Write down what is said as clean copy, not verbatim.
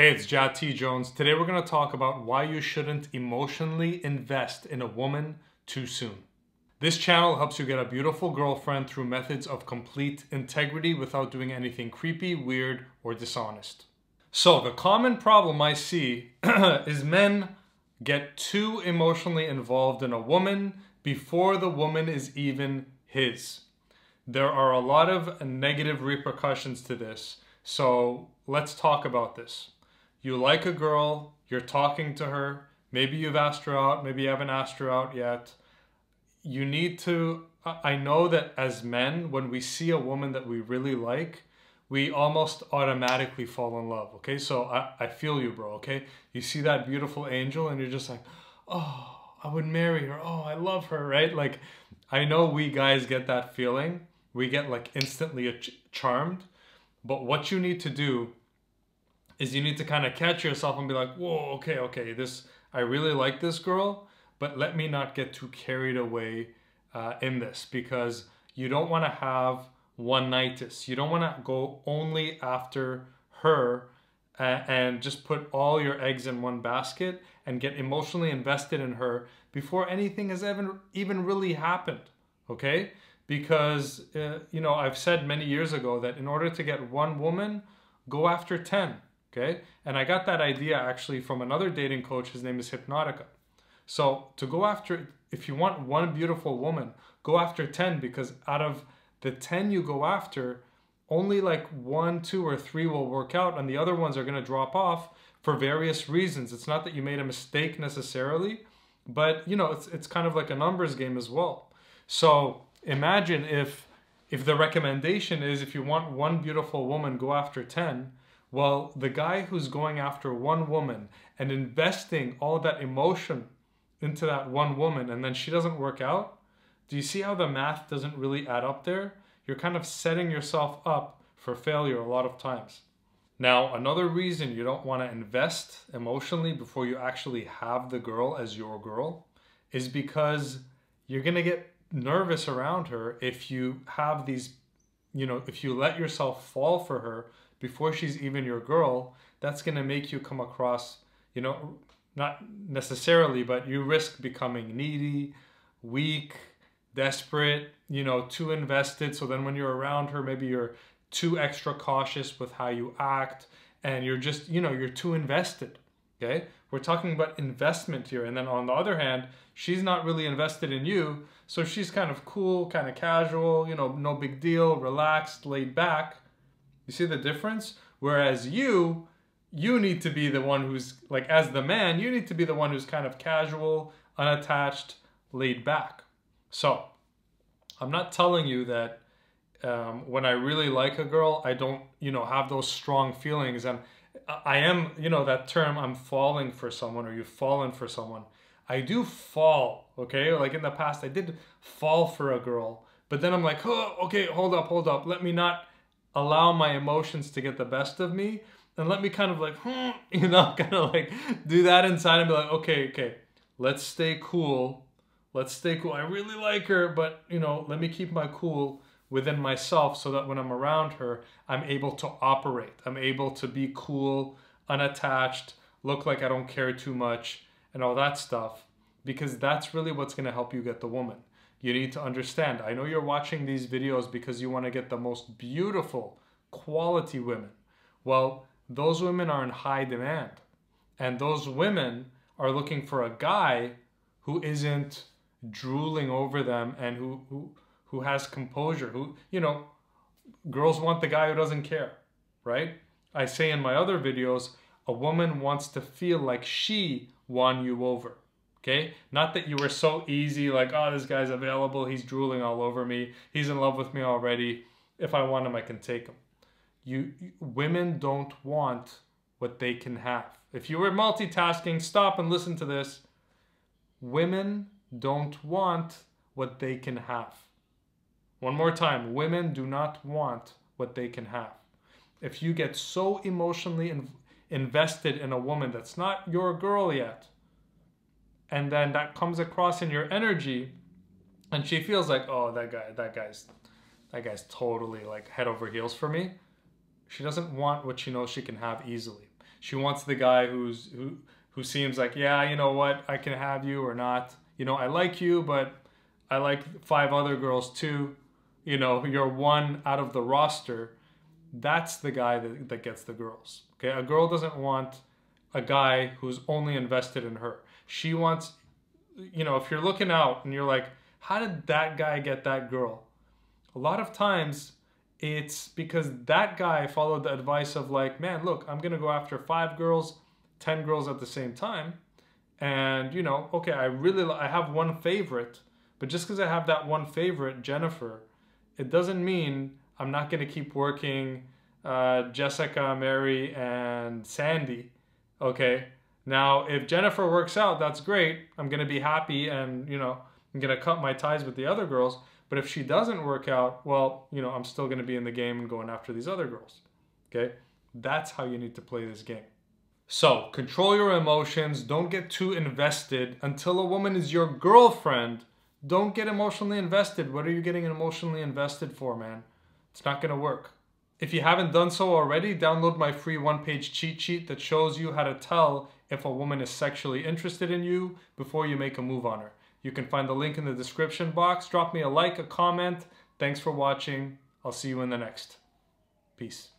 Hey, it's Jad T. Jones. Today we're going to talk about why you shouldn't emotionally invest in a woman too soon. This channel helps you get a beautiful girlfriend through methods of complete integrity without doing anything creepy, weird, or dishonest. So the common problem I see is men get too emotionally involved in a woman before the woman is even his. There are a lot of negative repercussions to this, so let's talk about this. You like a girl, you're talking to her, maybe you've asked her out, maybe you haven't asked her out yet. You need to, I know that as men, when we see a woman that we really like, we almost automatically fall in love, okay? So I feel you, bro, okay? You see that beautiful angel and you're just like, oh, I would marry her, oh, I love her, right? Like, I know we guys get that feeling. We get like instantly charmed, but what you need to do is you need to kind of catch yourself and be like, whoa, okay, I really like this girl, but let me not get too carried away in this, because you don't want to have one-nightists. You don't want to go only after her and just put all your eggs in one basket and get emotionally invested in her before anything has even really happened, okay? Because, you know, I've said many years ago that in order to get one woman, go after 10. Okay, and I got that idea actually from another dating coach. His name is Hypnotica. So to go after, if you want one beautiful woman, go after 10, because out of the 10 you go after, only like 1, 2, or 3 will work out, and the other ones are going to drop off for various reasons. It's not that you made a mistake necessarily, but you know, it's kind of like a numbers game as well. So imagine if the recommendation is, if you want one beautiful woman, go after 10. Well, the guy who's going after one woman and investing all that emotion into that one woman, and then she doesn't work out, do you see how the math doesn't really add up there? You're kind of setting yourself up for failure a lot of times. Now, another reason you don't want to invest emotionally before you actually have the girl as your girl is because you're going to get nervous around her if you have these, you know, if you let yourself fall for her before she's even your girl. That's going to make you come across, you know, not necessarily, but you risk becoming needy, weak, desperate, you know, too invested. So then when you're around her, maybe you're too extra cautious with how you act, and you're just, you know, you're too invested, okay? We're talking about investment here. And then on the other hand, she's not really invested in you. So she's kind of cool, kind of casual, you know, no big deal, relaxed, laid back. You see the difference? Whereas you need to be the one who's, like, as the man, you need to be the one who's kind of casual, unattached, laid back. So I'm not telling you that when I really like a girl, I don't, you know, have those strong feelings. And I am, you know, that term, I'm falling for someone, or you've fallen for someone. I do fall, okay? Like in the past, I did fall for a girl, but then I'm like, oh, okay, hold up. Let me not allow my emotions to get the best of me, and let me kind of like, you know, kind of like do that inside and be like, okay, let's stay cool. I really like her, but you know, let me keep my cool within myself so that when I'm around her, I'm able to operate. I'm able to be cool, unattached, look like I don't care too much and all that stuff, because that's really what's going to help you get the woman. You need to understand, I know you're watching these videos because you want to get the most beautiful quality women. Well, those women are in high demand, and those women are looking for a guy who isn't drooling over them and who has composure, who, you know, girls want the guy who doesn't care, right? I say in my other videos, a woman wants to feel like she won you over. Okay, not that you were so easy, like, oh, this guy's available, he's drooling all over me, he's in love with me already, if I want him, I can take him. Women don't want what they can have. If you were multitasking, stop and listen to this. Women don't want what they can have. One more time, women do not want what they can have. If you get so emotionally invested in a woman that's not your girl yet, and then that comes across in your energy, and she feels like, oh, that guy's totally like head over heels for me. She doesn't want what she knows she can have easily. She wants the guy who seems like, yeah, you know what, I can have you or not. You know, I like you, but I like 5 other girls too. You know, you're one out of the roster. That's the guy that gets the girls. Okay, a girl doesn't want a guy who's only invested in her. She wants, you know, if you're looking out and you're like, how did that guy get that girl? A lot of times it's because that guy followed the advice of like, man, look, I'm going to go after 5 girls, 10 girls at the same time. And, you know, okay, I have one favorite, but just because I have that one favorite, Jennifer, it doesn't mean I'm not going to keep working Jessica, Mary, and Sandy, okay? Now, if Jennifer works out, that's great. I'm going to be happy and, you know, I'm going to cut my ties with the other girls. But if she doesn't work out, well, you know, I'm still going to be in the game and going after these other girls, okay? That's how you need to play this game. So, control your emotions. Don't get too invested. Until a woman is your girlfriend, don't get emotionally invested. What are you getting emotionally invested for, man? It's not going to work. If you haven't done so already, download my free 1-page cheat sheet that shows you how to tell if a woman is sexually interested in you before you make a move on her. You can find the link in the description box. Drop me a like, a comment. Thanks for watching. I'll see you in the next. Peace.